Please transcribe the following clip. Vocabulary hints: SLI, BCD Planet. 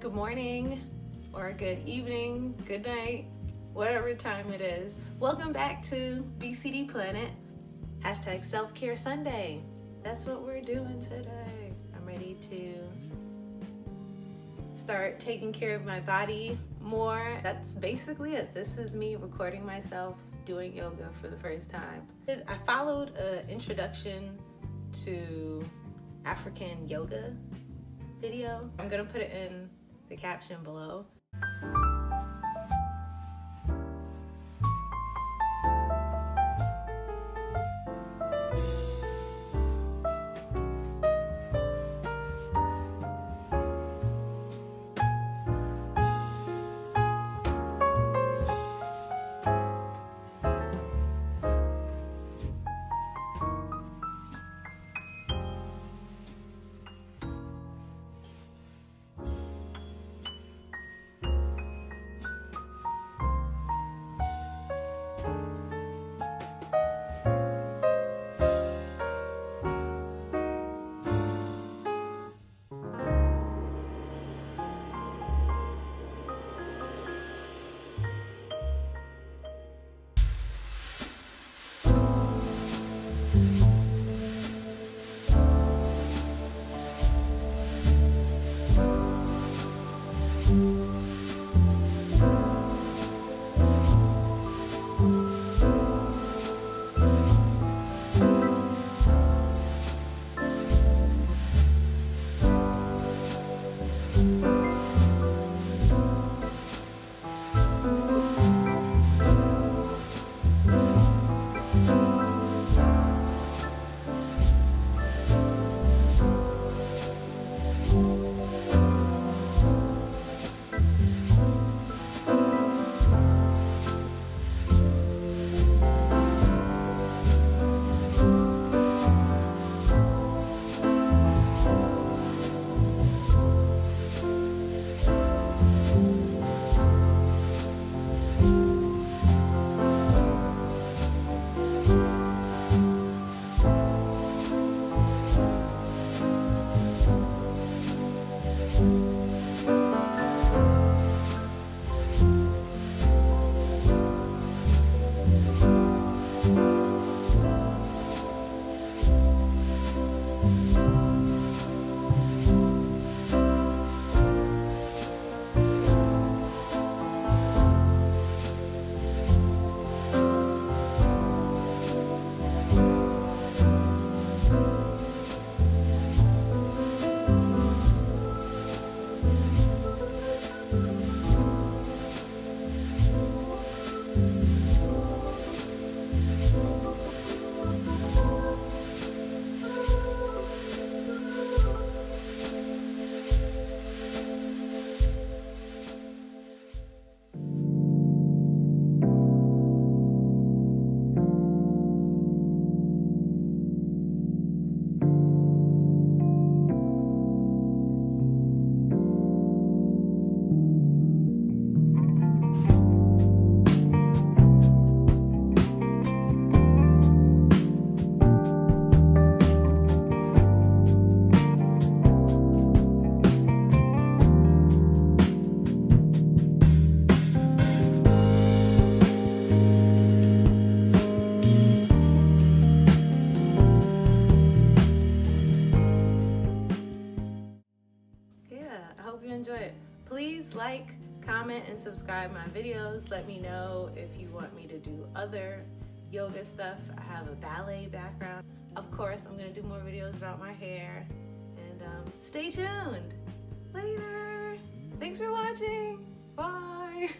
good morning, or good evening, good night, whatever time it is. Welcome back to BCD Planet, hashtag Self-Care Sunday. That's what we're doing today. I'm ready to start taking care of my body more. That's basically it. This is me recording myself doing yoga for the first time. I followed an introduction to African yoga video. I'm gonna put it in the caption below. Enjoy it. Please like, comment, and subscribe my videos. Let me know if you want me to do other yoga stuff. I have a ballet background. Of course, I'm gonna do more videos about my hair, and stay tuned. Later. Thanks for watching. Bye.